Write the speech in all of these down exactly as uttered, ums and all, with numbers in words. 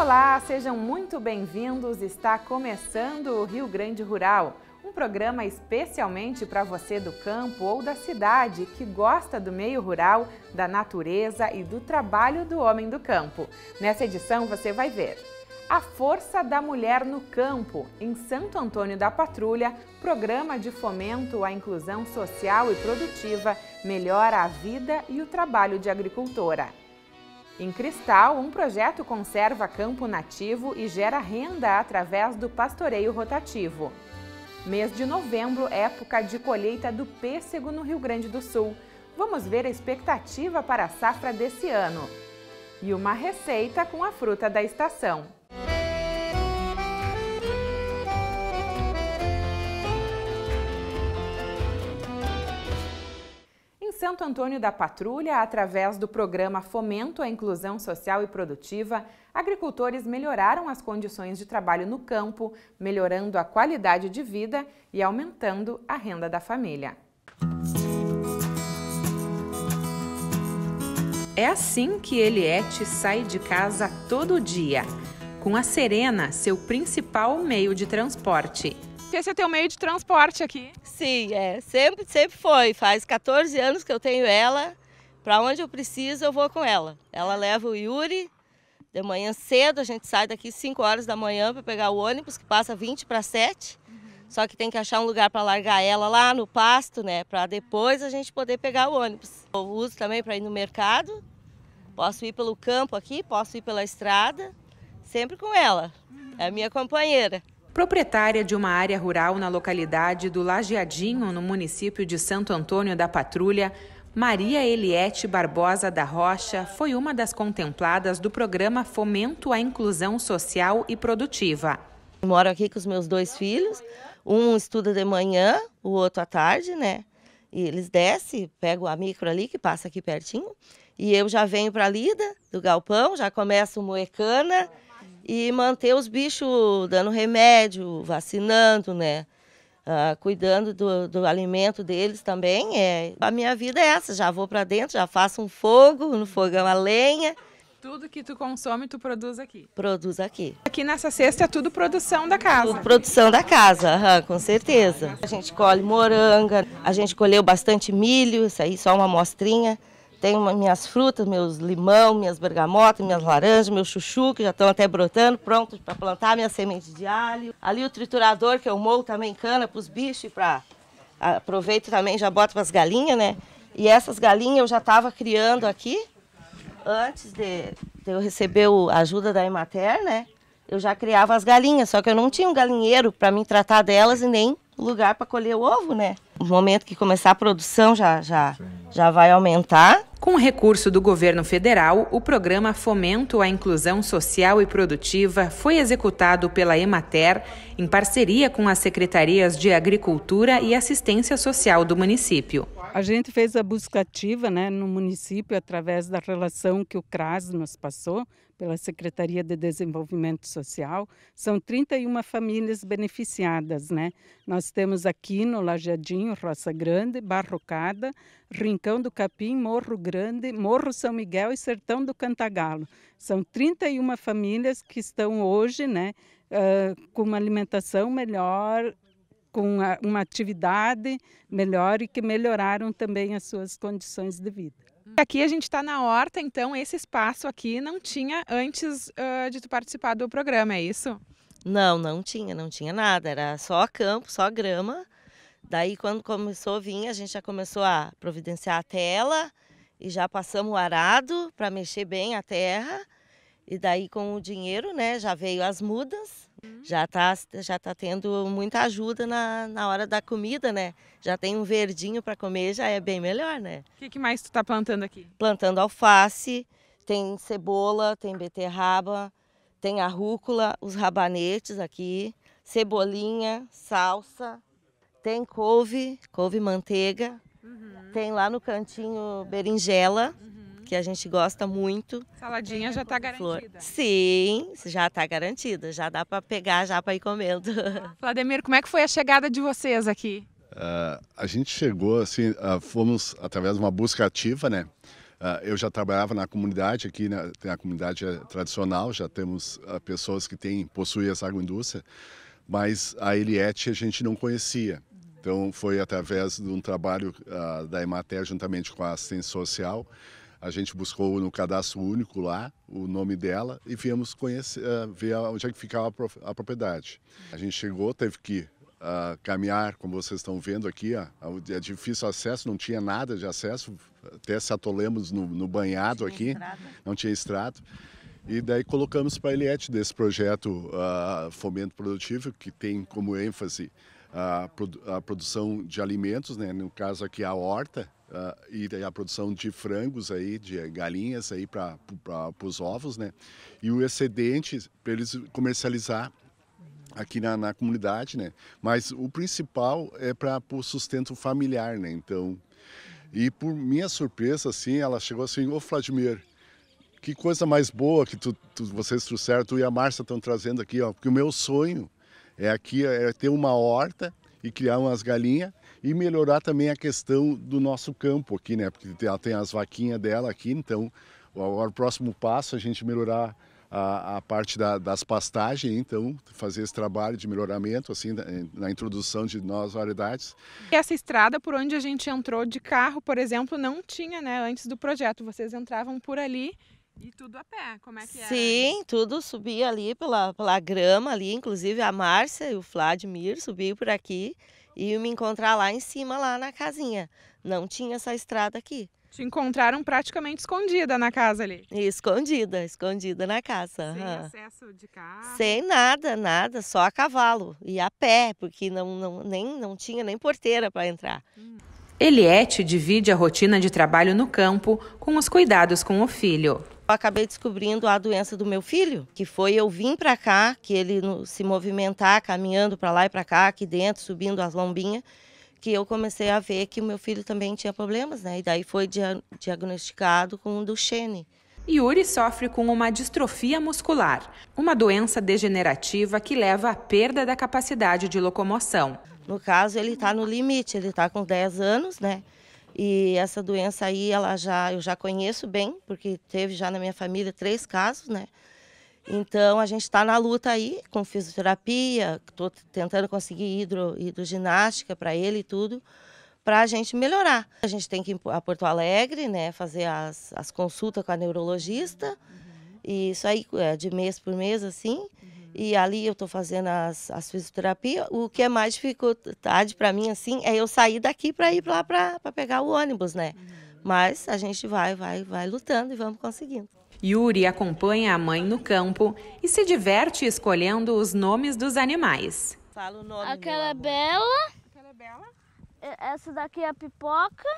Olá, sejam muito bem-vindos. Está começando o Rio Grande Rural, um programa especialmente para você do campo ou da cidade que gosta do meio rural, da natureza e do trabalho do homem do campo. Nessa edição você vai ver a força da mulher no campo, em Santo Antônio da Patrulha, programa de fomento à inclusão social e produtiva, melhora a vida e o trabalho de agricultora. Em Cristal, um projeto conserva campo nativo e gera renda através do pastoreio rotativo. Mês de novembro, época de colheita do pêssego no Rio Grande do Sul. Vamos ver a expectativa para a safra desse ano. E uma receita com a fruta da estação. Santo Antônio da Patrulha, através do programa Fomento à Inclusão Social e Produtiva, agricultores melhoraram as condições de trabalho no campo, melhorando a qualidade de vida e aumentando a renda da família. É assim que Eliette sai de casa todo dia, com a Serena, seu principal meio de transporte. Esse é teu meio de transporte aqui? Sim, é. Sempre, sempre foi. Faz quatorze anos que eu tenho ela. Para onde eu preciso, eu vou com ela. Ela leva o Yuri de manhã cedo. A gente sai daqui cinco horas da manhã para pegar o ônibus, que passa vinte para sete. Uhum. Só que tem que achar um lugar para largar ela lá no pasto, né? Para depois a gente poder pegar o ônibus. Eu uso também para ir no mercado. Posso ir pelo campo aqui, posso ir pela estrada. Sempre com ela. Uhum. É a minha companheira. Proprietária de uma área rural na localidade do Lajeadinho, no município de Santo Antônio da Patrulha, Maria Eliette Barbosa da Rocha foi uma das contempladas do programa Fomento à Inclusão Social e Produtiva. Eu moro aqui com os meus dois filhos, um estuda de manhã, o outro à tarde, né? E eles descem, pegam a micro ali, que passa aqui pertinho, e eu já venho para a lida do galpão, já começo moecana. E manter os bichos dando remédio, vacinando, né? Ah, cuidando do, do alimento deles também. É. A minha vida é essa, já vou para dentro, já faço um fogo, no fogão a lenha. Tudo que tu consome, tu produz aqui? Produz aqui. Aqui nessa cesta é tudo produção da casa? Tudo produção da casa, aham, com certeza. A gente colhe moranga, a gente colheu bastante milho, isso aí só uma amostrinha. Tenho minhas frutas, meus limão, minhas bergamotas, minhas laranjas, meu chuchu, que já estão até brotando, pronto para plantar, minha semente de alho. Ali o triturador, que eu mou também cana para os bichos, para aproveito também, já boto para as galinhas, né? E essas galinhas eu já estava criando aqui, antes de, de eu receber a ajuda da Emater, né? Eu já criava as galinhas, só que eu não tinha um galinheiro para me tratar delas e nem lugar para colher o ovo, né? No momento que começar a produção já, já, já vai aumentar. Com o recurso do governo federal, o programa Fomento à Inclusão Social e Produtiva foi executado pela Emater em parceria com as secretarias de Agricultura e Assistência Social do município. A gente fez a busca ativa, né, no município através da relação que o CRAS nos passou pela Secretaria de Desenvolvimento Social. São trinta e uma famílias beneficiadas, né? Nós temos aqui no Lajeadinho, Roça Grande, Barrocada, Rincão do Capim, Morro Grande, Morro São Miguel e Sertão do Cantagalo. São trinta e uma famílias que estão hoje, né, uh, com uma alimentação melhor, com uma, uma atividade melhor e que melhoraram também as suas condições de vida. Aqui a gente está na horta, então esse espaço aqui não tinha antes uh, de tu participar do programa, é isso? Não, não tinha, não tinha nada, era só campo, só grama. Daí quando começou a vir, a gente já começou a providenciar a tela e já passamos o arado para mexer bem a terra. E daí com o dinheiro, né, já veio as mudas, uhum. já tá, já tá tendo muita ajuda na, na hora da comida, né? Já tem um verdinho para comer, já é bem melhor, né? O que, que mais tu tá plantando aqui? Plantando alface, tem cebola, tem beterraba, tem a rúcula, os rabanetes aqui, cebolinha, salsa, tem couve, couve-manteiga, uhum. Tem lá no cantinho berinjela, uhum. que a gente gosta muito. Saladinha já está garantida? Sim, já está garantida. Já dá para pegar, já para ir comendo. Vladimir, como é que foi a chegada de vocês aqui? Uh, a gente chegou, assim, uh, fomos através de uma busca ativa, né? eu já trabalhava na comunidade, aqui na, na comunidade tradicional, já temos pessoas que têm, possuem essa agroindústria, mas a Eliette a gente não conhecia. Então foi através de um trabalho uh, da Emater juntamente com a assistência social, a gente buscou no cadastro único lá o nome dela e viemos conhecer, uh, ver onde é que ficava a propriedade. A gente chegou, teve que uh, caminhar, como vocês estão vendo aqui, ó, é difícil acesso, não tinha nada de acesso, até se atolemos no, no banhado aqui, não tinha estrado. E daí colocamos para a Eliette desse projeto uh, Fomento Produtivo, que tem como ênfase a, produ a produção de alimentos, né? No caso aqui a horta, uh, e a produção de frangos, aí, de galinhas para os ovos, né? E o excedente para eles comercializar aqui na, na comunidade, né? Mas o principal é para o sustento familiar, né? Então, e por minha surpresa, assim, ela chegou assim: ô Vladimir, que coisa mais boa que tu, tu, vocês trouxeram, tu e a Márcia estão trazendo aqui, ó, porque o meu sonho é aqui é ter uma horta e criar umas galinhas e melhorar também a questão do nosso campo aqui, né? Porque ela tem as vaquinhas dela aqui, então o, o próximo passo é a gente melhorar a, a parte da, das pastagens, então fazer esse trabalho de melhoramento, assim, na, na introdução de novas variedades. E essa estrada por onde a gente entrou de carro, por exemplo, não tinha, né? Antes do projeto, vocês entravam por ali. E tudo a pé, como é que é? Sim, tudo subia ali pela, pela grama ali, inclusive a Márcia e o Vladimir subiam por aqui e me encontrar lá em cima, lá na casinha. Não tinha essa estrada aqui. Te encontraram praticamente escondida na casa ali. Escondida, escondida na casa. Sem uhum. acesso de carro? Sem nada, nada, só a cavalo e a pé, porque não, não, nem, não tinha nem porteira para entrar. Hum. Eliette divide a rotina de trabalho no campo com os cuidados com o filho. Eu acabei descobrindo a doença do meu filho, que foi eu vim para cá, que ele se movimentar, caminhando para lá e para cá, aqui dentro, subindo as lombinhas, que eu comecei a ver que o meu filho também tinha problemas, né? E daí foi dia diagnosticado com Duchenne. Yuri sofre com uma distrofia muscular, uma doença degenerativa que leva à perda da capacidade de locomoção. No caso, ele está no limite, ele está com dez anos, né? E essa doença aí, ela já, eu já conheço bem, porque teve já na minha família três casos, né? Então, a gente está na luta aí, com fisioterapia, estou tentando conseguir hidro, hidroginástica para ele e tudo, para a gente melhorar. A gente tem que ir a Porto Alegre, né? Fazer as, as consultas com a neurologista, uhum. E isso aí é de mês por mês, assim. E ali eu estou fazendo as, as fisioterapias. O que é mais dificuldade para mim, assim, é eu sair daqui para ir lá para pegar o ônibus, né? Mas a gente vai, vai, vai lutando e vamos conseguindo. Yuri acompanha a mãe no campo e se diverte escolhendo os nomes dos animais. Fala o nome. Aquela é bela. Aquela é bela. Essa daqui é a pipoca.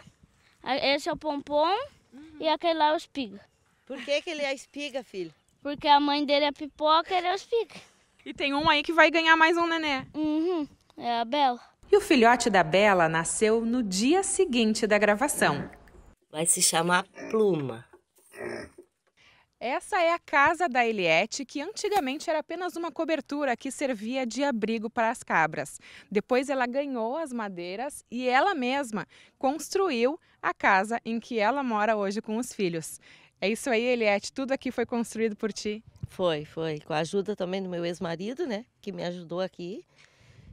Esse é o pompom. Uhum. E aquele lá é o espiga. Por que que ele é espiga, filho? Porque a mãe dele é pipoca, ele é os pica. E tem um aí que vai ganhar mais um nenê. Uhum, é a Bela. E o filhote da Bela nasceu no dia seguinte da gravação. Vai se chamar Pluma. Essa é a casa da Eliette, que antigamente era apenas uma cobertura que servia de abrigo para as cabras. Depois ela ganhou as madeiras e ela mesma construiu a casa em que ela mora hoje com os filhos. É isso aí, Eliette, tudo aqui foi construído por ti? Foi, foi. Com a ajuda também do meu ex-marido, né, que me ajudou aqui.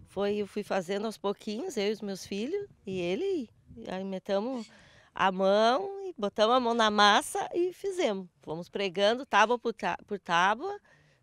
Foi, eu fui fazendo aos pouquinhos, eu e os meus filhos, e ele, aí metamos a mão, e botamos a mão na massa e fizemos. Fomos pregando tábua por, por tábua,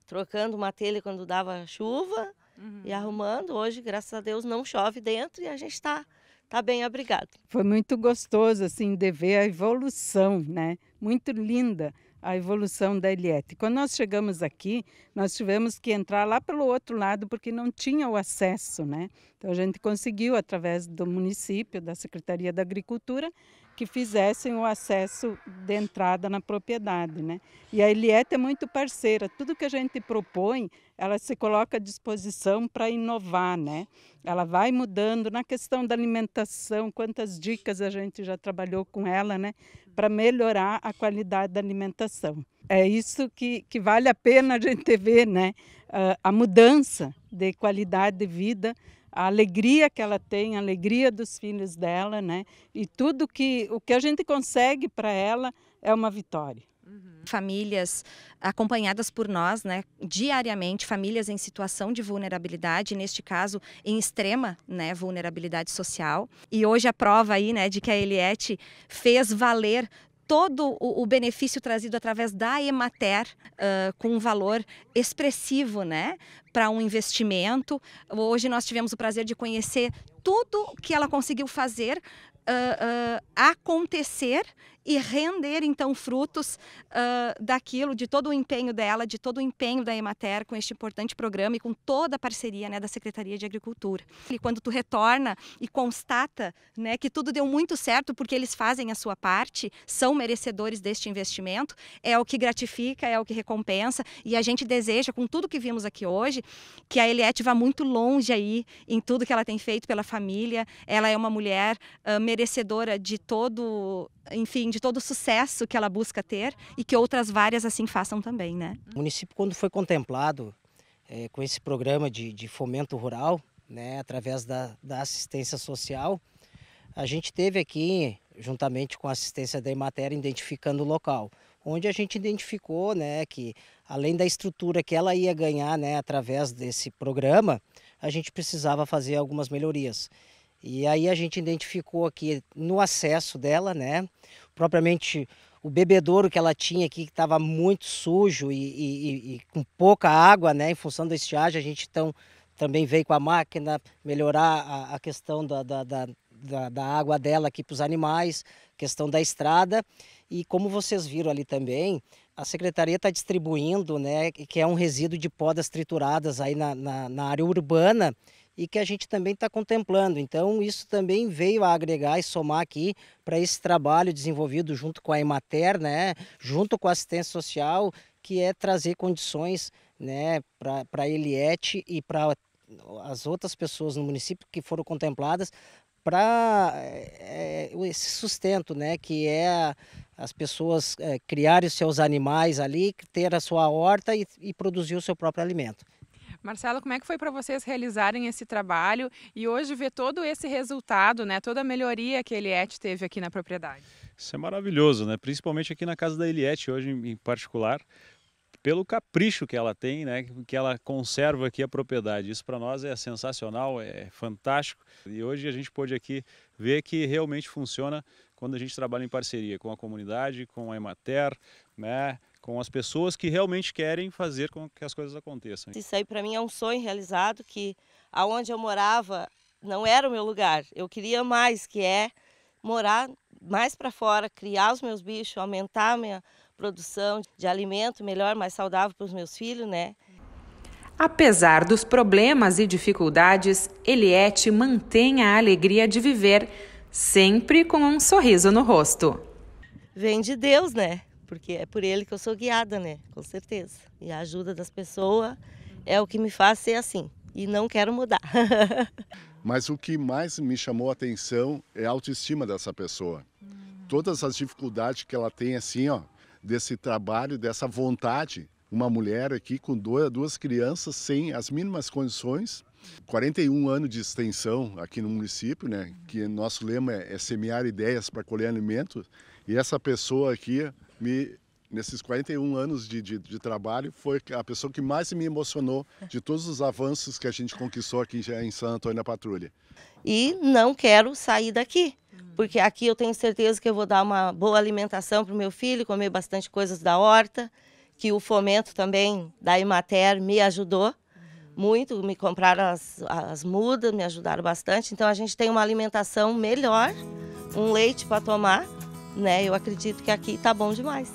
trocando uma telha quando dava chuva, uhum. E arrumando. Hoje, graças a Deus, não chove dentro e a gente está... Tá bem, obrigado. Foi muito gostoso, assim, de ver a evolução, né? Muito linda a evolução da Eliette. Quando nós chegamos aqui, nós tivemos que entrar lá pelo outro lado, porque não tinha o acesso, né? Então, a gente conseguiu, através do município, da Secretaria da Agricultura, que fizessem o acesso de entrada na propriedade, né? E a Eliette é muito parceira. Tudo que a gente propõe, ela se coloca à disposição para inovar, né? Ela vai mudando na questão da alimentação, quantas dicas a gente já trabalhou com ela, né? Para melhorar a qualidade da alimentação. É isso que, que vale a pena a gente ver, né? A mudança de qualidade de vida a alegria que ela tem, a alegria dos filhos dela, né? E tudo que o que a gente consegue para ela é uma vitória. Uhum. Famílias acompanhadas por nós, né, diariamente, famílias em situação de vulnerabilidade, neste caso em extrema, né, vulnerabilidade social. E hoje a prova aí, né, de que a Eliette fez valer todo o, o benefício trazido através da Emater, uh, com um valor expressivo, né, para um investimento. Hoje nós tivemos o prazer de conhecer tudo que ela conseguiu fazer Uh, uh, acontecer e render, então, frutos uh, daquilo, de todo o empenho dela, de todo o empenho da Emater com este importante programa e com toda a parceria, né, da Secretaria de Agricultura. E quando tu retorna e constata, né, que tudo deu muito certo porque eles fazem a sua parte, são merecedores deste investimento, é o que gratifica, é o que recompensa, e a gente deseja, com tudo que vimos aqui hoje, que a Eliette vá muito longe aí em tudo que ela tem feito pela família. Ela é uma mulher uh, merecedora de todo, enfim, de todo o sucesso que ela busca ter, e que outras várias assim façam também, né? O município, quando foi contemplado é, com esse programa de, de fomento rural, né, através da, da assistência social, a gente teve aqui, juntamente com a assistência da Emater, identificando o local, onde a gente identificou, né, que além da estrutura que ela ia ganhar, né, através desse programa, a gente precisava fazer algumas melhorias. E aí a gente identificou aqui no acesso dela, né, propriamente o bebedouro que ela tinha aqui, que estava muito sujo e, e, e com pouca água, né, em função da estiagem. A gente então também veio com a máquina melhorar a, a questão da, da, da, da, da água dela aqui para os animais, questão da estrada. E como vocês viram ali também, a Secretaria está distribuindo, né, que é um resíduo de podas trituradas aí na, na, na área urbana, e que a gente também está contemplando. Então isso também veio a agregar e somar aqui para esse trabalho desenvolvido junto com a Emater, né, junto com a assistência social, que é trazer condições, né, para a Eliette e para as outras pessoas no município que foram contempladas, para é, esse sustento, né, que é as pessoas é, criarem os seus animais ali, ter a sua horta e, e produzir o seu próprio alimento. Marcelo, como é que foi para vocês realizarem esse trabalho e hoje ver todo esse resultado, né, toda a melhoria que a Eliette teve aqui na propriedade? Isso é maravilhoso, né? Principalmente aqui na casa da Eliette hoje em particular, pelo capricho que ela tem, né, que ela conserva aqui a propriedade. Isso para nós é sensacional, é fantástico. E hoje a gente pôde aqui ver que realmente funciona quando a gente trabalha em parceria com a comunidade, com a Emater, né, com as pessoas que realmente querem fazer com que as coisas aconteçam. Isso aí para mim é um sonho realizado, que aonde eu morava não era o meu lugar. Eu queria mais, que é morar mais para fora, criar os meus bichos, aumentar a minha produção de alimento melhor, mais saudável para os meus filhos, né? Apesar dos problemas e dificuldades, Eliette mantém a alegria de viver, sempre com um sorriso no rosto. Vem de Deus, né? Porque é por ele que eu sou guiada, né? Com certeza. E a ajuda das pessoas é o que me faz ser assim. E não quero mudar. Mas o que mais me chamou a atenção é a autoestima dessa pessoa. Hum. Todas as dificuldades que ela tem, assim, ó, desse trabalho, dessa vontade. Uma mulher aqui com duas, duas crianças, sem as mínimas condições. quarenta e um anos de extensão aqui no município, né? Hum. Que nosso lema é, é semear ideias para colher alimentos. E essa pessoa aqui... Me, nesses quarenta e um anos de, de, de trabalho, foi a pessoa que mais me emocionou de todos os avanços que a gente conquistou aqui já em Santo Antônio da Patrulha. E não quero sair daqui, porque aqui eu tenho certeza que eu vou dar uma boa alimentação para o meu filho, comer bastante coisas da horta, que o fomento também da Emater me ajudou muito, me compraram as, as mudas, me ajudaram bastante. Então a gente tem uma alimentação melhor, um leite para tomar, né? Eu acredito que aqui tá bom demais.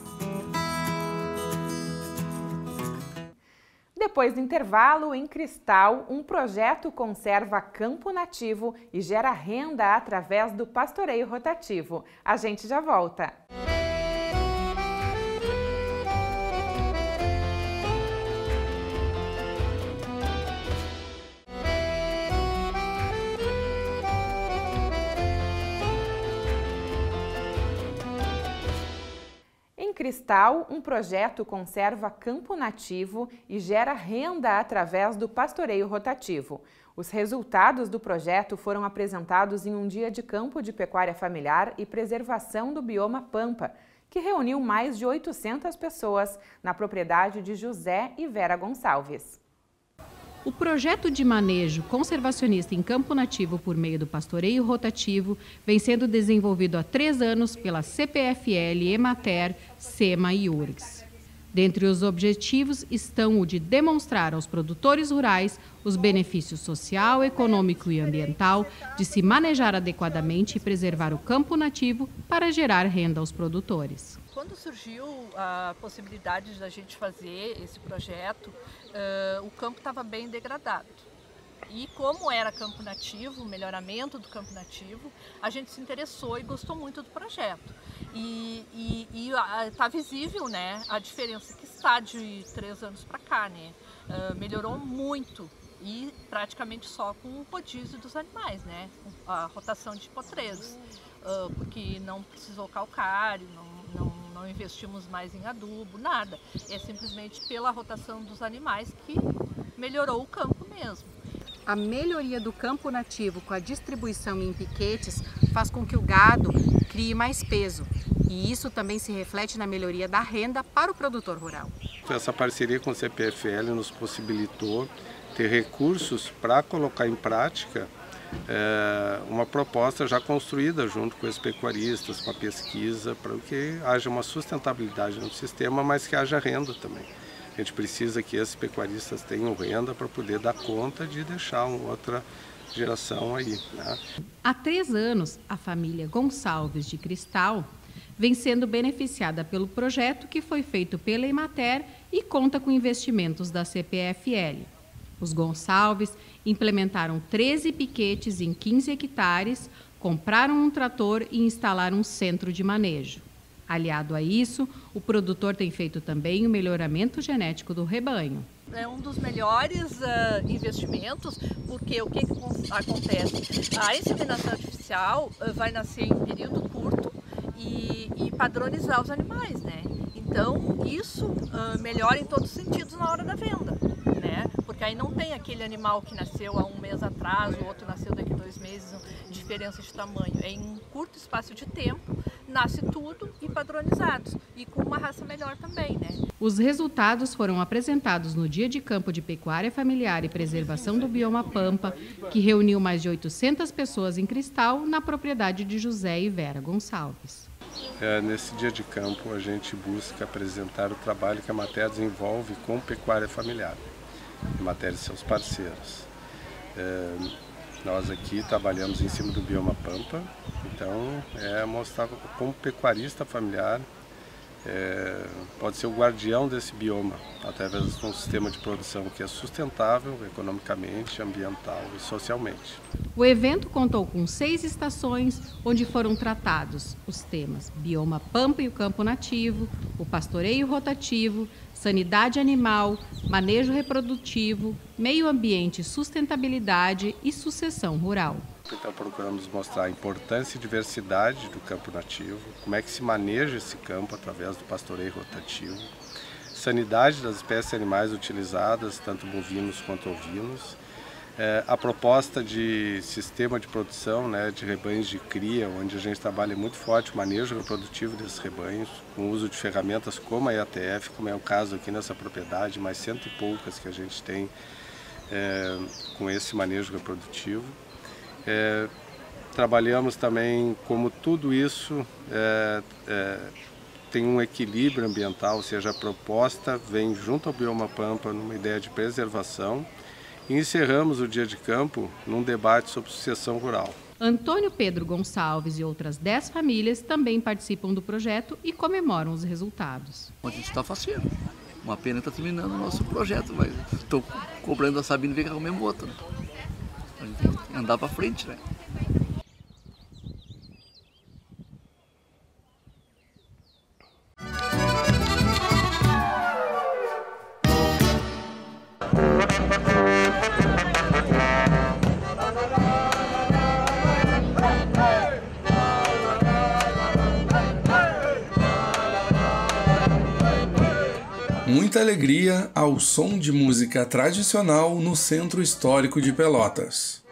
Depois do intervalo, em Cristal, um projeto conserva campo nativo e gera renda através do pastoreio rotativo. A gente já volta. Cristal, um projeto conserva campo nativo e gera renda através do pastoreio rotativo. Os resultados do projeto foram apresentados em um dia de campo de pecuária familiar e preservação do bioma Pampa, que reuniu mais de oitocentas pessoas na propriedade de José e Vera Gonçalves. O projeto de manejo conservacionista em campo nativo por meio do pastoreio rotativo vem sendo desenvolvido há três anos pela C P F L, Emater, SEMA e U R G S. Dentre os objetivos estão o de demonstrar aos produtores rurais os benefícios social, econômico e ambiental de se manejar adequadamente e preservar o campo nativo para gerar renda aos produtores. Quando surgiu a possibilidade da gente fazer esse projeto, uh, o campo estava bem degradado. E como era campo nativo, melhoramento do campo nativo, a gente se interessou e gostou muito do projeto. E está visível, né, a diferença que está de três anos para cá, né? Uh, melhorou muito e praticamente só com o rodízio dos animais, né? A rotação de potreiros, uh, porque não precisou calcário, não, não Não investimos mais em adubo, nada. É simplesmente pela rotação dos animais que melhorou o campo mesmo. A melhoria do campo nativo com a distribuição em piquetes faz com que o gado crie mais peso. E isso também se reflete na melhoria da renda para o produtor rural. Essa parceria com o C P F L nos possibilitou ter recursos para colocar em prática É uma proposta já construída junto com os pecuaristas, com a pesquisa, para que haja uma sustentabilidade no sistema, mas que haja renda também. A gente precisa que esses pecuaristas tenham renda para poder dar conta de deixar uma outra geração aí, né? Há três anos, a família Gonçalves de Cristal vem sendo beneficiada pelo projeto que foi feito pela Emater e conta com investimentos da C P F L. Os Gonçalves implementaram treze piquetes em quinze hectares, compraram um trator e instalaram um centro de manejo. Aliado a isso, o produtor tem feito também o melhoramento genético do rebanho. É um dos melhores uh, investimentos, porque o que, que acontece? A inseminação artificial uh, vai nascer em período curto e, e padronizar os animais, né? Então, isso uh, melhora em todos os sentidos na hora da venda, né? Porque aí não tem aquele animal que nasceu há um mês atrás, o outro nasceu daqui a dois meses, diferença de tamanho. É em um curto espaço de tempo, nasce tudo e padronizados, e com uma raça melhor também, né? Os resultados foram apresentados no dia de campo de pecuária familiar e preservação do bioma Pampa, que reuniu mais de oitocentas pessoas em Cristal, na propriedade de José e Vera Gonçalves. É, nesse dia de campo, a gente busca apresentar o trabalho que a Emater desenvolve com pecuária familiar, em matéria de seus parceiros. É, nós aqui trabalhamos em cima do bioma Pampa, então é mostrar como pecuarista familiar é, pode ser o guardião desse bioma, através de um sistema de produção que é sustentável economicamente, ambiental e socialmente. O evento contou com seis estações, onde foram tratados os temas bioma Pampa e o campo nativo, o pastoreio rotativo, sanidade animal, manejo reprodutivo, meio ambiente, sustentabilidade e sucessão rural. Então procuramos mostrar a importância e diversidade do campo nativo, como é que se maneja esse campo através do pastoreio rotativo, sanidade das espécies animais utilizadas, tanto bovinos quanto ovinos, é, a proposta de sistema de produção, né, de rebanhos de cria, onde a gente trabalha muito forte o manejo reprodutivo desses rebanhos, com o uso de ferramentas como a I A T F, como é o caso aqui nessa propriedade, mais cento e poucas que a gente tem é, com esse manejo reprodutivo. É, trabalhamos também como tudo isso é, é, tem um equilíbrio ambiental, ou seja, a proposta vem junto ao bioma Pampa numa ideia de preservação, e encerramos o dia de campo num debate sobre sucessão rural. Antônio Pedro Gonçalves e outras dez famílias também participam do projeto e comemoram os resultados. A gente está faceiro, uma pena está terminando o nosso projeto, mas estou cobrando a Sabina ver que é o mesmo outro, né? A gente tem que andar para frente, né? Muita alegria ao som de música tradicional no Centro Histórico de Pelotas.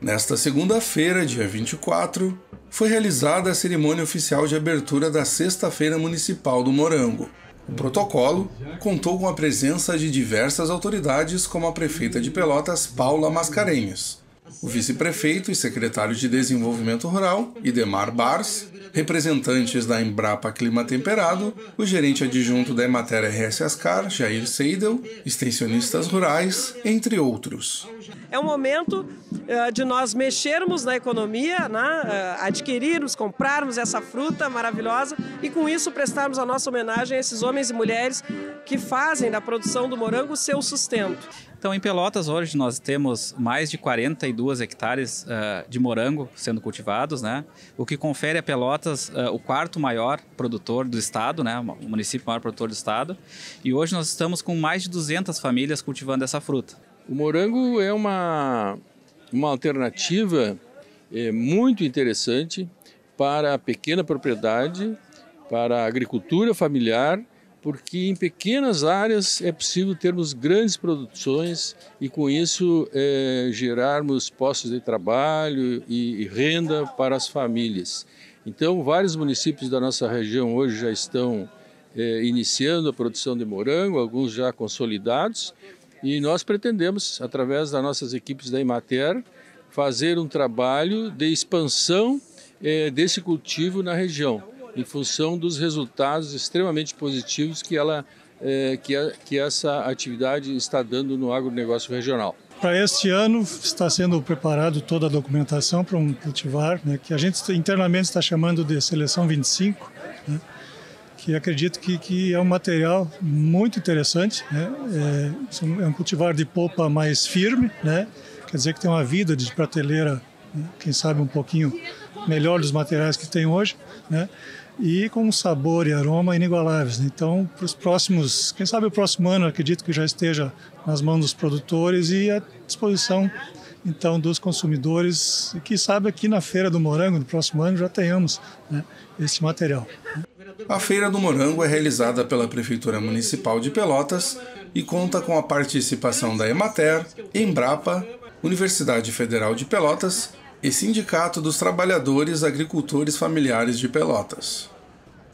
Nesta segunda-feira, dia vinte e quatro, foi realizada a cerimônia oficial de abertura da Sexta-feira Municipal do Morango. O protocolo contou com a presença de diversas autoridades, como a prefeita de Pelotas, Paula Mascarenhas, o vice-prefeito e secretário de Desenvolvimento Rural, Idemar Bars, representantes da Embrapa Clima Temperado, o gerente adjunto da Emater R S Ascar, Jair Seidel, extensionistas rurais, entre outros. É um momento uh, de nós mexermos na economia, né? uh, adquirirmos, comprarmos essa fruta maravilhosa e com isso prestarmos a nossa homenagem a esses homens e mulheres que fazem da produção do morango seu sustento. Então, em Pelotas, hoje nós temos mais de quarenta e duas hectares uh, de morango sendo cultivados, né? O que confere a Pelotas uh, o quarto maior produtor do estado, né? O município maior produtor do estado. E hoje nós estamos com mais de duzentas famílias cultivando essa fruta. O morango é uma, uma alternativa é, muito interessante para a pequena propriedade, para a agricultura familiar, porque em pequenas áreas é possível termos grandes produções e, com isso, é, gerarmos postos de trabalho e, e renda para as famílias. Então, vários municípios da nossa região hoje já estão é, iniciando a produção de morango, alguns já consolidados, e nós pretendemos, através das nossas equipes da Emater, fazer um trabalho de expansão é, desse cultivo na região, em função dos resultados extremamente positivos que, ela, eh, que, a, que essa atividade está dando no agronegócio regional. Para este ano está sendo preparado toda a documentação para um cultivar, né, que a gente internamente está chamando de Seleção vinte e cinco, né, que acredito que, que é um material muito interessante, né, é, é um cultivar de polpa mais firme, né, quer dizer que tem uma vida de prateleira, né, quem sabe um pouquinho melhor dos materiais que tem hoje, né? E com sabor e aroma inigualáveis. Então, para os próximos, quem sabe o próximo ano, acredito que já esteja nas mãos dos produtores e à disposição então dos consumidores. E que sabe aqui na Feira do Morango do próximo ano já tenhamos, né, esse material. A Feira do Morango é realizada pela Prefeitura Municipal de Pelotas e conta com a participação da Emater, Embrapa, Universidade Federal de Pelotas e Sindicato dos Trabalhadores Agricultores Familiares de Pelotas.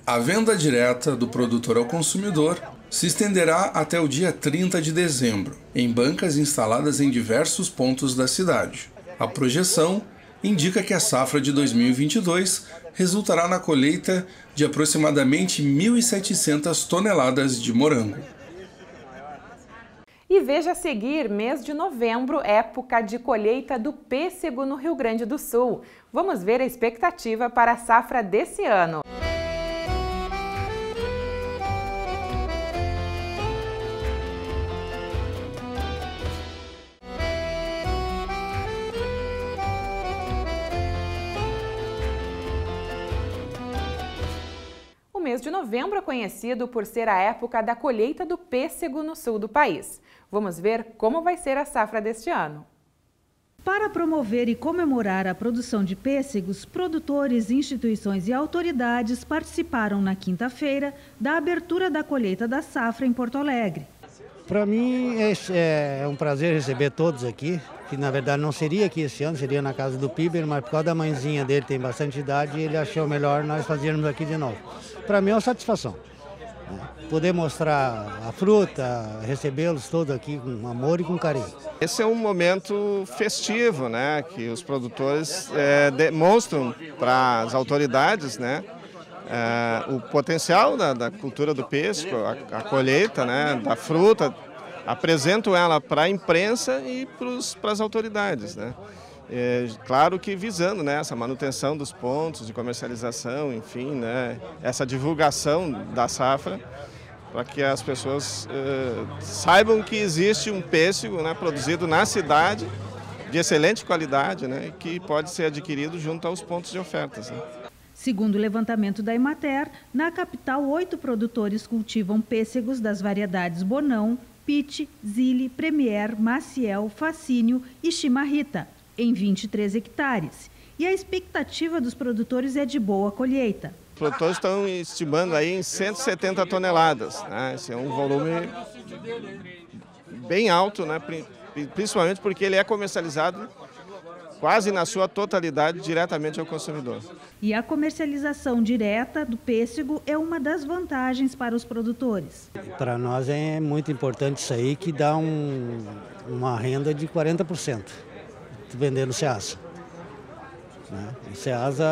A venda direta do produtor ao consumidor se estenderá até o dia trinta de dezembro, em bancas instaladas em diversos pontos da cidade. A projeção indica que a safra de dois mil e vinte e dois resultará na colheita de aproximadamente mil e setecentas toneladas de morango. E veja a seguir, mês de novembro, época de colheita do pêssego no Rio Grande do Sul. Vamos ver a expectativa para a safra desse ano. O mês de novembro é conhecido por ser a época da colheita do pêssego no sul do país. Vamos ver como vai ser a safra deste ano. Para promover e comemorar a produção de pêssegos, produtores, instituições e autoridades participaram na quinta-feira da abertura da colheita da safra em Porto Alegre. Para mim é um prazer receber todos aqui, que na verdade não seria aqui esse ano, seria na casa do Piber, mas por causa da mãezinha dele, tem bastante idade, e ele achou melhor nós fazermos aqui de novo. Para mim é uma satisfação. Poder mostrar a fruta, recebê-los todos aqui com amor e com carinho. Esse é um momento festivo, né, que os produtores é, demonstram para as autoridades, né, é, o potencial da, da cultura do pêssego, a, a colheita, né, da fruta, apresentam ela para a imprensa e para as autoridades, né. É, claro que visando, né, essa manutenção dos pontos de comercialização, enfim, né, essa divulgação da safra, para que as pessoas é, saibam que existe um pêssego, né, produzido na cidade, de excelente qualidade, né, que pode ser adquirido junto aos pontos de ofertas, né. Segundo o levantamento da Emater, na capital, oito produtores cultivam pêssegos das variedades Bonão, Pite, Zilli, Premier, Maciel, Facínio e Chimarrita, em vinte e três hectares, e a expectativa dos produtores é de boa colheita. produtores estão estimando aí em cento e setenta toneladas. Né? Esse é um volume bem alto, né? Principalmente porque ele é comercializado quase na sua totalidade diretamente ao consumidor. E a comercialização direta do pêssego é uma das vantagens para os produtores. Para nós é muito importante isso aí, que dá um, uma renda de quarenta por cento vendendo Ceasa. Né? Ceasa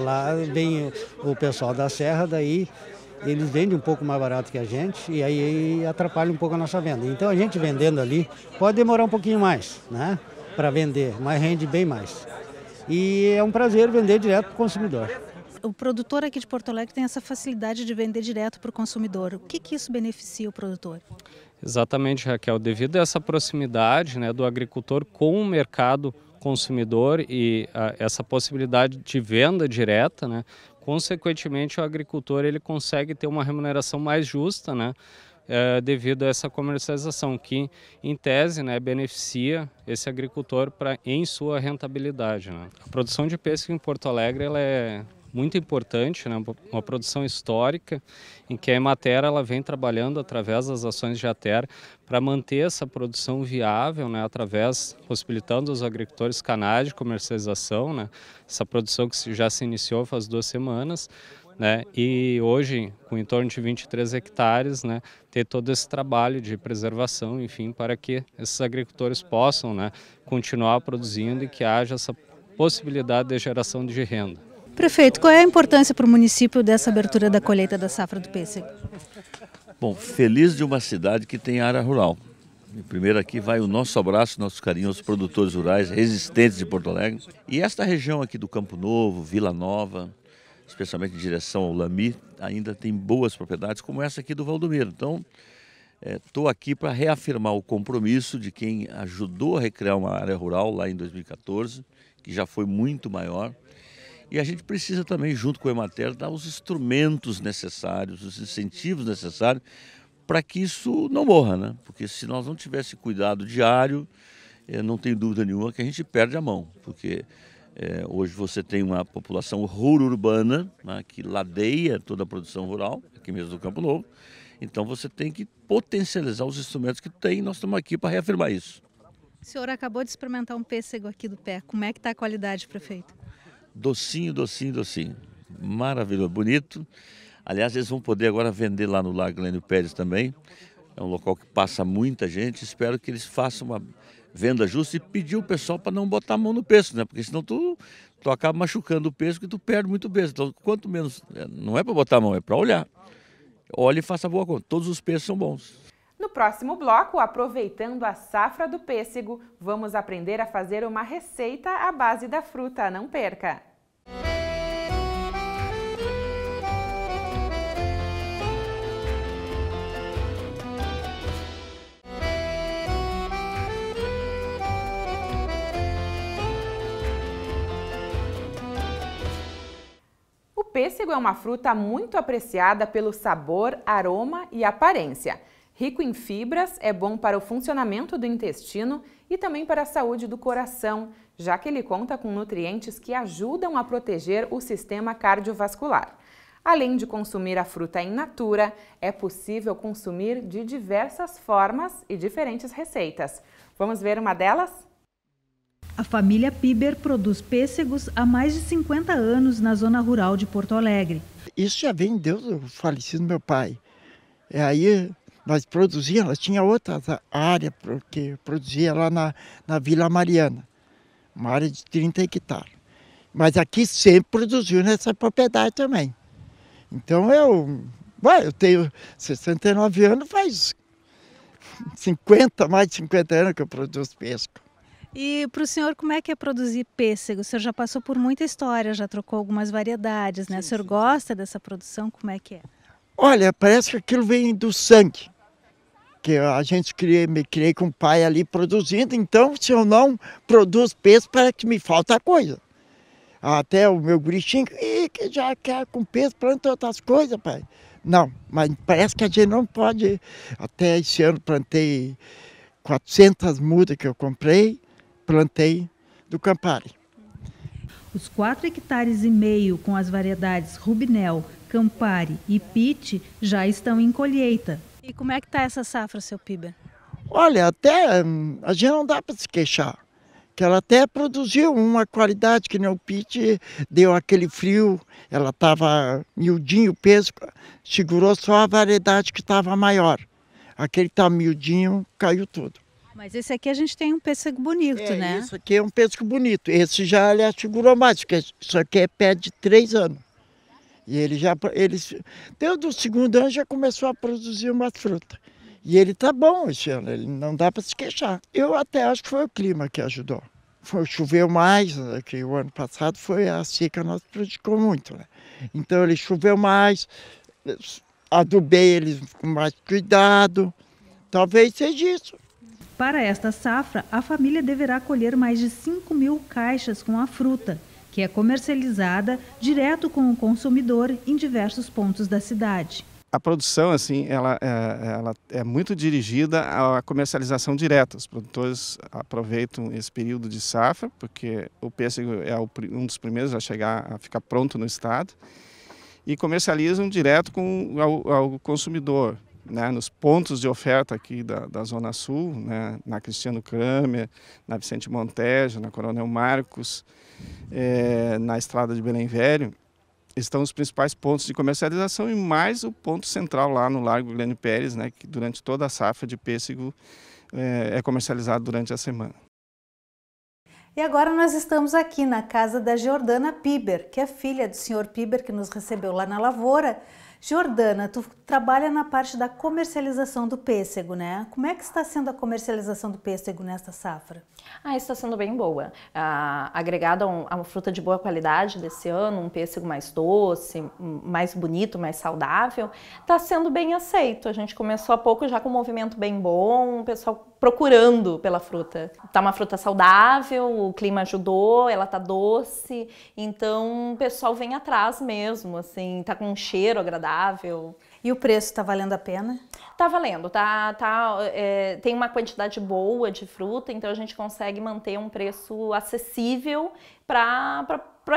lá vem o pessoal da serra, daí eles vendem um pouco mais barato que a gente e aí atrapalha um pouco a nossa venda. Então a gente vendendo ali pode demorar um pouquinho mais, né, para vender, mas rende bem mais. E é um prazer vender direto para o consumidor. O produtor aqui de Porto Alegre tem essa facilidade de vender direto para o consumidor. O que que isso beneficia o produtor? Exatamente, Raquel. Devido a essa proximidade, né, do agricultor com o mercado consumidor e a, essa possibilidade de venda direta, né, consequentemente o agricultor ele consegue ter uma remuneração mais justa, né, é, devido a essa comercialização que, em tese, né, beneficia esse agricultor pra, em sua rentabilidade. Né. A produção de pêssego em Porto Alegre ela é muito importante, né, uma produção histórica em que a Emater ela vem trabalhando através das ações de A T E R para manter essa produção viável, né, através, possibilitando aos agricultores canais de comercialização, né, essa produção que já se iniciou faz duas semanas, né, e hoje com em torno de vinte e três hectares, né, ter todo esse trabalho de preservação, enfim, para que esses agricultores possam, né, continuar produzindo e que haja essa possibilidade de geração de renda. Prefeito, qual é a importância para o município dessa abertura da colheita da safra do pêssego? Bom, feliz de uma cidade que tem área rural. Primeiro aqui vai o nosso abraço, nosso carinho aos produtores rurais resistentes de Porto Alegre. E esta região aqui do Campo Novo, Vila Nova, especialmente em direção ao Lami, ainda tem boas propriedades como essa aqui do Valdomiro. Então, estou é, aqui para reafirmar o compromisso de quem ajudou a recriar uma área rural lá em dois mil e quatorze, que já foi muito maior. E a gente precisa também, junto com a Emater, dar os instrumentos necessários, os incentivos necessários para que isso não morra, né? Porque se nós não tivéssemos cuidado diário, não tenho dúvida nenhuma que a gente perde a mão. Porque é, hoje você tem uma população rural-urbana, né, que ladeia toda a produção rural, aqui mesmo do Campo Novo. Então você tem que potencializar os instrumentos que tem e nós estamos aqui para reafirmar isso. O senhor acabou de experimentar um pêssego aqui do pé. Como é que está a qualidade, prefeito? Docinho, docinho, docinho. Maravilhoso, bonito. Aliás, eles vão poder agora vender lá no Lago Lênio Pérez também. É um local que passa muita gente. Espero que eles façam uma venda justa e pedir o pessoal para não botar a mão no pêssego, né? Porque senão tu, tu acaba machucando o pêssego e tu perde muito peso. Então, quanto menos... Não é para botar a mão, é para olhar. Olha e faça boa conta. Todos os pêssegos são bons. No próximo bloco, aproveitando a safra do pêssego, vamos aprender a fazer uma receita à base da fruta. Não perca! O pêssego é uma fruta muito apreciada pelo sabor, aroma e aparência. Rico em fibras, é bom para o funcionamento do intestino e também para a saúde do coração, já que ele conta com nutrientes que ajudam a proteger o sistema cardiovascular. Além de consumir a fruta in natura, é possível consumir de diversas formas e diferentes receitas. Vamos ver uma delas? A família Piber produz pêssegos há mais de cinquenta anos na zona rural de Porto Alegre. Isso já vem desde o falecido meu pai. É aí... Nós produzíamos, tinha outra área que produzia lá na, na Vila Mariana, uma área de trinta hectares. Mas aqui sempre produziu nessa propriedade também. Então eu, eu tenho sessenta e nove anos, faz cinquenta, mais de cinquenta anos que eu produzo pêssego. E para o senhor, como é que é produzir pêssego? O senhor já passou por muita história, já trocou algumas variedades, né? Sim, o senhor sim, gosta sim. dessa produção? Como é que é? Olha, parece que aquilo vem do sangue, que a gente criei, me criei com o pai ali produzindo, então se eu não produzo pêssego, parece que me falta coisa. Até o meu gristinho, e que já quer com pêssego, planta outras coisas, pai. Não, mas parece que a gente não pode, até esse ano plantei quatrocentas mudas que eu comprei, plantei do Campari. Os quatro hectares e meio com as variedades Rubinel, Campari e Pite já estão em colheita. E como é que está essa safra, seu Piber? Olha, até a gente não dá para se queixar, que ela até produziu uma qualidade que nem o Pit, deu aquele frio, ela estava miudinho o peso, segurou só a variedade que estava maior. Aquele que tá miudinho, caiu tudo. Mas esse aqui a gente tem um pêssego bonito, é, né? Esse aqui é um pêssego bonito, esse já ele segurou mais, porque isso aqui é pé de três anos. E ele já, ele, desde o segundo ano já começou a produzir umas frutas. E ele tá bom esse ano, ele não dá para se queixar. Eu até acho que foi o clima que ajudou. Foi, choveu mais, né, que o ano passado foi a seca, nós prejudicou muito, né? Então ele choveu mais, adubei eles com mais cuidado, talvez seja isso. Para esta safra, a família deverá colher mais de cinco mil caixas com a fruta, que é comercializada direto com o consumidor em diversos pontos da cidade. A produção assim, ela, ela é muito dirigida à comercialização direta. Os produtores aproveitam esse período de safra, porque o pêssego é um dos primeiros a chegar, a ficar pronto no estado, e comercializam direto com, ao, ao consumidor, né, nos pontos de oferta aqui da, da Zona Sul, né, na Cristiano Kramer, na Vicente Montejo, na Coronel Marcos, é, na Estrada de Belém Velho. Estão os principais pontos de comercialização e mais o ponto central lá no Largo Glênio Pérez, né, que durante toda a safra de pêssego é, é comercializado durante a semana. E agora nós estamos aqui na casa da Jordana Piber, que é filha do senhor Piber, que nos recebeu lá na lavoura. Jordana, tu trabalha na parte da comercialização do pêssego, né? Como é que está sendo a comercialização do pêssego nesta safra? Ah, está sendo bem boa. Ah, agregado a, um, a uma fruta de boa qualidade desse ano, um pêssego mais doce, mais bonito, mais saudável, está sendo bem aceito. A gente começou há pouco já com um movimento bem bom, o pessoal procurando pela fruta. Está uma fruta saudável, o clima ajudou, ela está doce, então o pessoal vem atrás mesmo, assim, está com um cheiro agradável. E o preço está valendo a pena? Está valendo, tá, tá, é, tem uma quantidade boa de fruta, então a gente consegue manter um preço acessível para,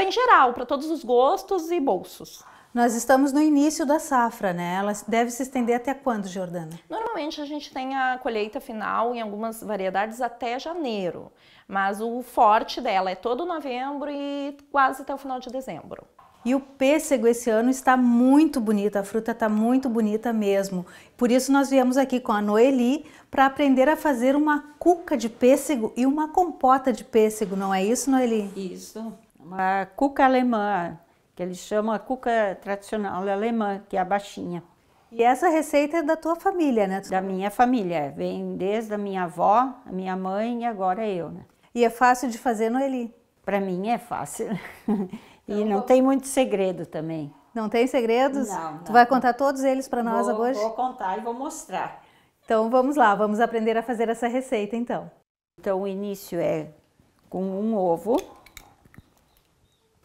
em geral, para todos os gostos e bolsos. Nós estamos no início da safra, né? Ela deve se estender até quando, Jordana? Normalmente a gente tem a colheita final em algumas variedades até janeiro, mas o forte dela é todo novembro e quase até o final de dezembro. E o pêssego esse ano está muito bonito, a fruta está muito bonita mesmo. Por isso nós viemos aqui com a Noeli para aprender a fazer uma cuca de pêssego e uma compota de pêssego, não é isso, Noeli? Isso, uma cuca alemã, que eles chamam a cuca tradicional alemã, que é a baixinha. E essa receita é da tua família, né? Da minha família, vem desde a minha avó, a minha mãe e agora eu, né? E é fácil de fazer, Noeli? Para mim é fácil. E não tem muito segredo também. Não tem segredos? Não, não. Tu vai contar todos eles para nós vou, hoje? Vou contar e vou mostrar. Então vamos lá, vamos aprender a fazer essa receita então. Então o início é com um ovo,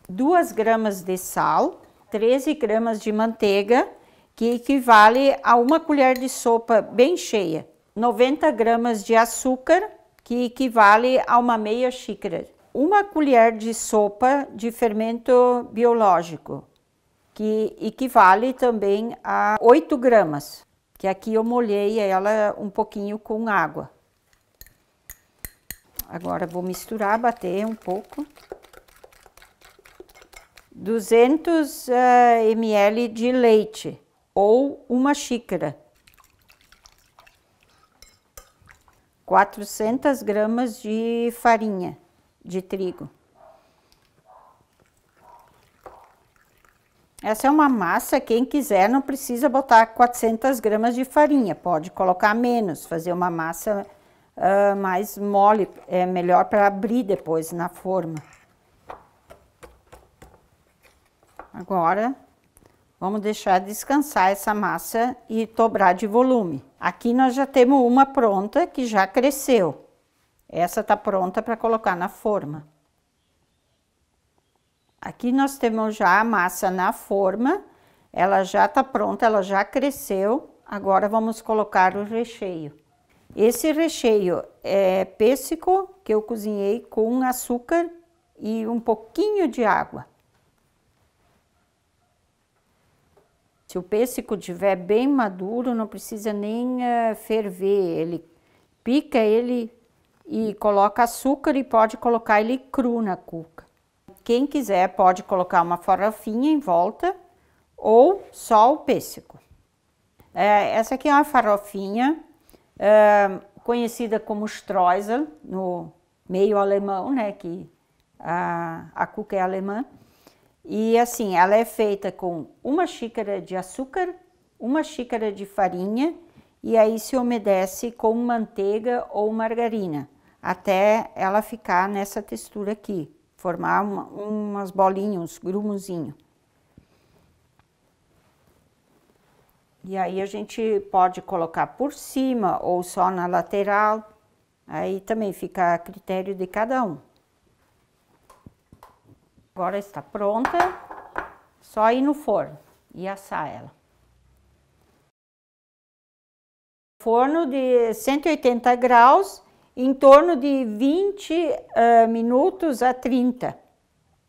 duas gramas de sal, treze gramas de manteiga, que equivale a uma colher de sopa bem cheia, noventa gramas de açúcar, que equivale a uma meia xícara. Uma colher de sopa de fermento biológico, que equivale também a oito gramas, que aqui eu molhei ela um pouquinho com água. Agora vou misturar, bater um pouco. duzentos mililitros de leite, ou uma xícara. quatrocentas gramas de farinha de trigo. Essa é uma massa, quem quiser não precisa botar quatrocentas gramas de farinha, pode colocar menos, fazer uma massa uh, mais mole, é melhor para abrir depois na forma. Agora vamos deixar descansar essa massa e dobrar de volume. Aqui nós já temos uma pronta que já cresceu. Essa tá pronta para colocar na forma. Aqui nós temos já a massa na forma, ela já tá pronta, ela já cresceu. Agora vamos colocar o recheio. Esse recheio é pêssego que eu cozinhei com açúcar e um pouquinho de água. Se o pêssego estiver bem maduro, não precisa nem uh, ferver, ele pica ele e coloca açúcar e pode colocar ele cru na cuca. Quem quiser pode colocar uma farofinha em volta ou só o pêssego. É, essa aqui é uma farofinha é, conhecida como Streusel, no meio alemão, né, que a, a cuca é alemã. E assim, ela é feita com uma xícara de açúcar, uma xícara de farinha e aí se umedece com manteiga ou margarina, até ela ficar nessa textura aqui, formar uma, umas bolinhas, uns grumozinhos. E aí a gente pode colocar por cima ou só na lateral, aí também fica a critério de cada um. Agora está pronta, só ir no forno e assar ela. Forno de cento e oitenta graus, em torno de vinte minutos a trinta.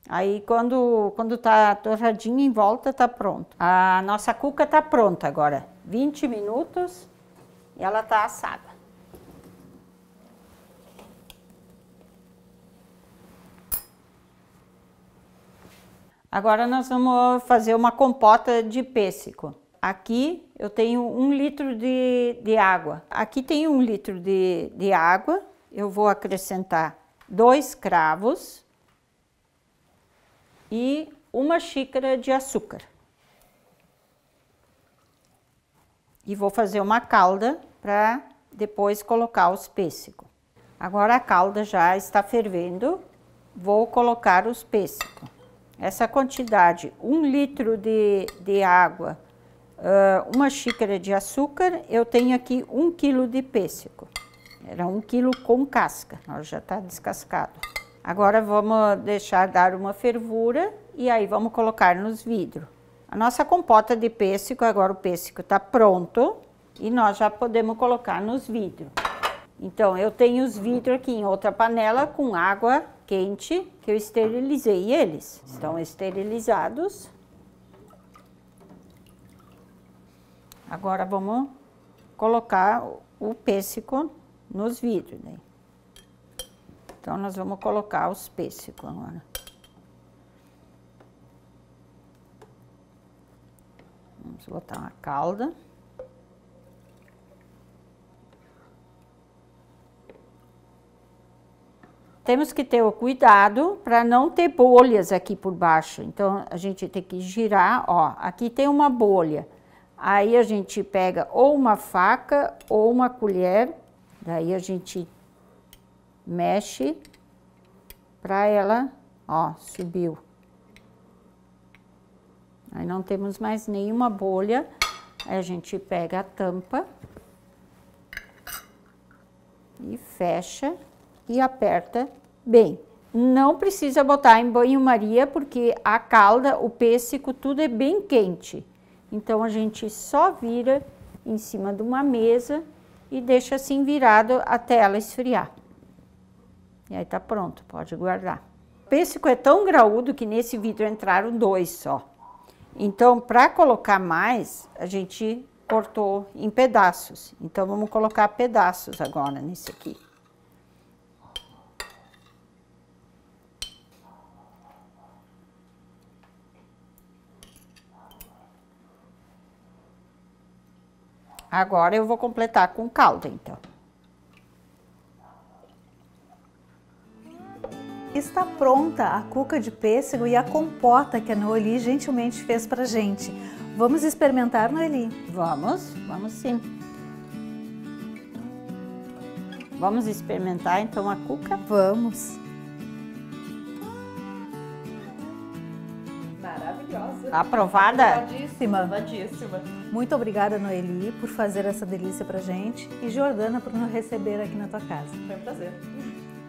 Aí quando quando tá torradinha em volta, tá pronto. A nossa cuca tá pronta agora, vinte minutos e ela tá assada. Agora nós vamos fazer uma compota de pêssego. Aqui eu tenho um litro de, de água. Aqui tem um litro de, de água. Eu vou acrescentar dois cravos e uma xícara de açúcar. E vou fazer uma calda para depois colocar os pêssegos. Agora a calda já está fervendo. Vou colocar os pêssegos. Essa quantidade, um litro de, de água, uma xícara de açúcar, eu tenho aqui um quilo de pêssego. Era um quilo com casca, já está descascado. Agora vamos deixar dar uma fervura e aí vamos colocar nos vidros. A nossa compota de pêssego, agora o pêssego está pronto e nós já podemos colocar nos vidros. Então eu tenho os vidros aqui em outra panela com água quente, que eu esterilizei eles. Estão esterilizados. Agora vamos colocar o pêssego nos vidros, né? Então nós vamos colocar os pêssegos agora. Vamos botar uma calda. Temos que ter o cuidado para não ter bolhas aqui por baixo. Então, a gente tem que girar, ó, aqui tem uma bolha. Aí a gente pega ou uma faca ou uma colher, daí a gente mexe para ela, ó, subiu. Aí não temos mais nenhuma bolha, aí a gente pega a tampa e fecha. E aperta bem. Não precisa botar em banho-maria, porque a calda, o pêssego, tudo é bem quente. Então a gente só vira em cima de uma mesa e deixa assim virado até ela esfriar. E aí tá pronto, pode guardar. O pêssego é tão graúdo que nesse vidro entraram dois só. Então, para colocar mais, a gente cortou em pedaços. Então vamos colocar pedaços agora nesse aqui. Agora eu vou completar com calda, então. Está pronta a cuca de pêssego e a compota que a Noeli gentilmente fez pra gente. Vamos experimentar, Noeli? Vamos, vamos sim. Vamos experimentar, então, a cuca? Vamos. Maravilhosa. Aprovada? Aprovadíssima. Aprovadíssima. Muito obrigada, Noeli, por fazer essa delícia pra gente e Jordana por nos receber aqui na tua casa. Foi um prazer.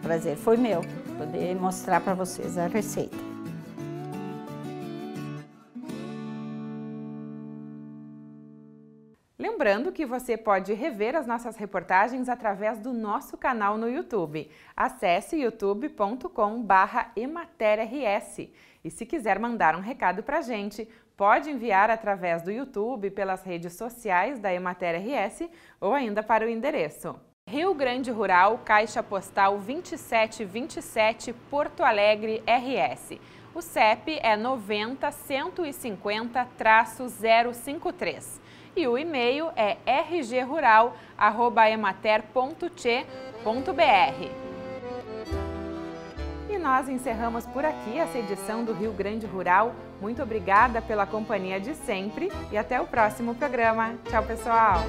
Prazer foi meu, poder mostrar pra vocês a receita. Lembra Lembrando que você pode rever as nossas reportagens através do nosso canal no YouTube. Acesse youtube ponto com barra emater ponto r s. E se quiser mandar um recado para a gente, pode enviar através do YouTube, pelas redes sociais da Emater R S ou ainda para o endereço Rio Grande Rural, Caixa Postal dois sete dois sete, Porto Alegre, R S. O C E P é nove zero zero um cinco zero traço zero cinco três e o e-mail é r g rural arroba emater ponto t e ponto b r. E nós encerramos por aqui essa edição do Rio Grande Rural. Muito obrigada pela companhia de sempre e até o próximo programa. Tchau, pessoal!